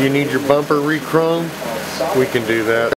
You need your bumper re-chrome? We can do that.